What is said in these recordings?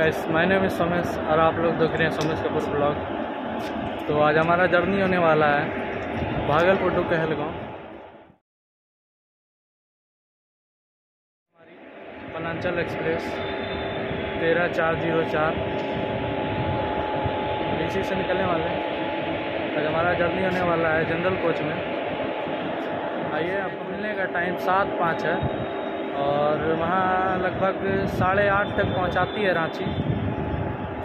Guys, my name is Somesh और आप लोग देख रहे हैं सोमेश कपूर व्लॉग। तो आज हमारा जर्नी होने वाला है भागलपुर टू कहलगाँव। हमारी पांचल एक्सप्रेस 13404 इसी से निकलने वाले हैं। आज हमारा जर्नी होने वाला है जनरल कोच में। आइए, आपको मिलने का टाइम 7:05 है और वहाँ लगभग 8:30 तक पहुँचाती है रांची।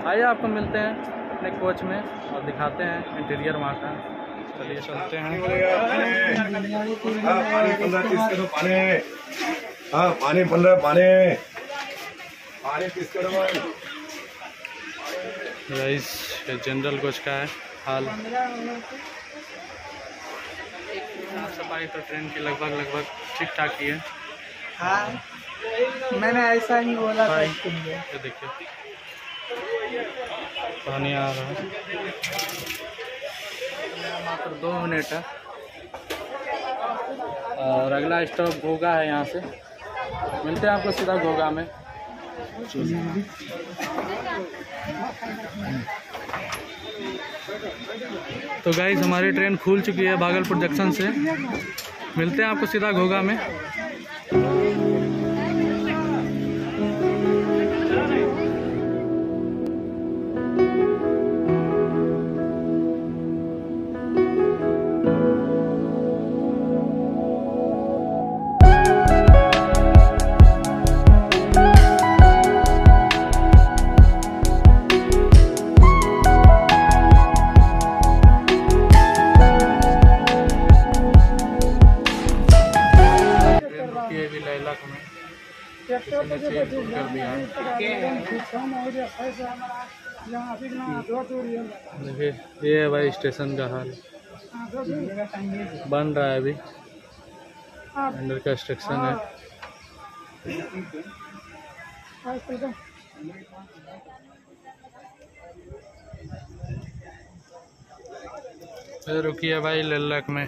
आइए, आपको मिलते हैं अपने कोच में और दिखाते हैं इंटीरियर वहाँ का। चलिए चलते हैं। जनरल कोच का है हाल। सफाई तो ट्रेन की लगभग ठीक ठाक ही है। हाँ, मैंने ऐसा ही बोला था। ये देखिए पानी आ रहा है। मात्र 2 मिनट है और अगला स्टॉप घोघा है। यहाँ से मिलते हैं आपको सीधा घोघा में। तो गाइस, हमारी ट्रेन खुल चुकी है भागलपुर जंक्शन से। मिलते हैं आपको सीधा घोघा में। लल्लक में चेंज कर दिया है। ये है भाई स्टेशन का हाल। बन रहा है, अभी अंडर कंस्ट्रक्शन है। रुकिए भाई, लल्लक में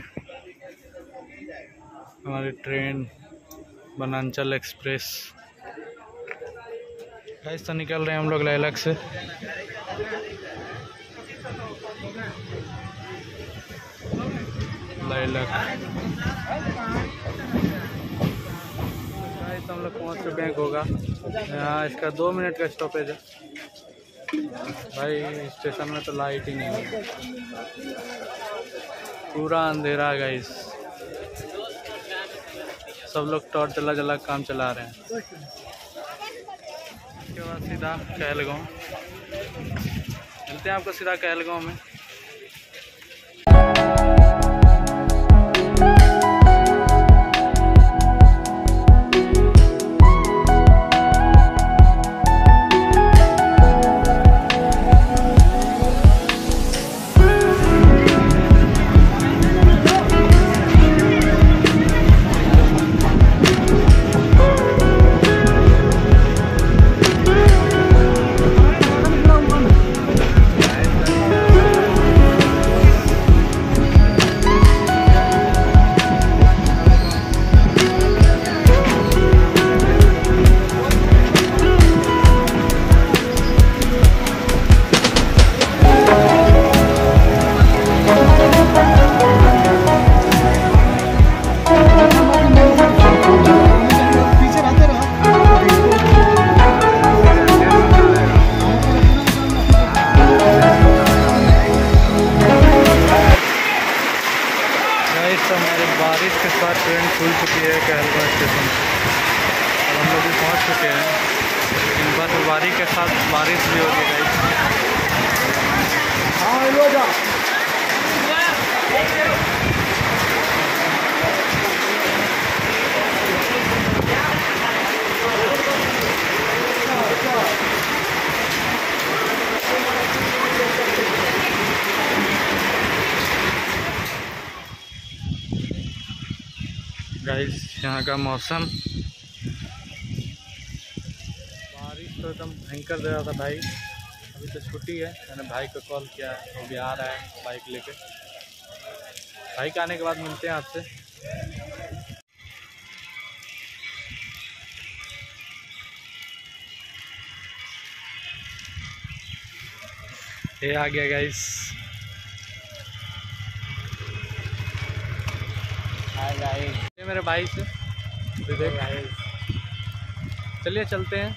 हमारी ट्रेन पांचल एक्सप्रेस। गाइस, तो निकल रहे हैं हम लोग लल्लक से। लल्लक गाइस, हम लोग पहुंच चुके हैं घोघा। यहाँ इसका 2 मिनट का स्टॉपेज है। भाई स्टेशन में तो लाइट ही नहीं है, पूरा अंधेरा। गाइस, सब लोग टॉर्च जला काम चला रहे हैं। उसके बाद सीधा कहलगाँव। मिलते हैं आपको सीधा कहलगाँव में। खुल चुकी है कहलगाँव स्टेशन और हम लोग भी पहुँच चुके हैं। इन बर्फबारी के साथ बारिश भी हो गई। गाइस, यहाँ का मौसम, बारिश तो एकदम भयंकर दे रहा था। भाई अभी तो छुट्टी है, मैंने भाई को कॉल किया, वो भी आ रहा है बाइक लेके। भाई के आने के बाद मिलते हैं आपसे। ये आ गया गाइस। हाय गाइस, ये मेरे भाई से विवेक गाइस। चलिए चलते हैं।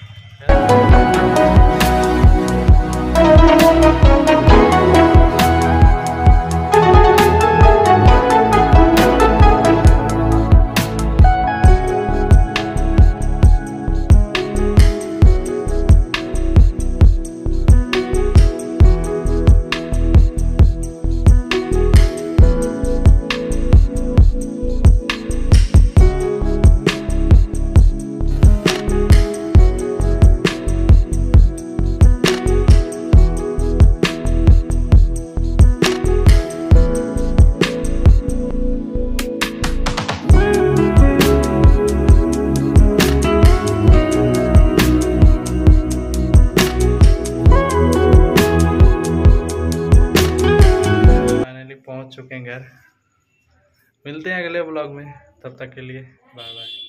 चुके हैं घर, मिलते हैं अगले ब्लॉग में, तब तक के लिए बाय बाय।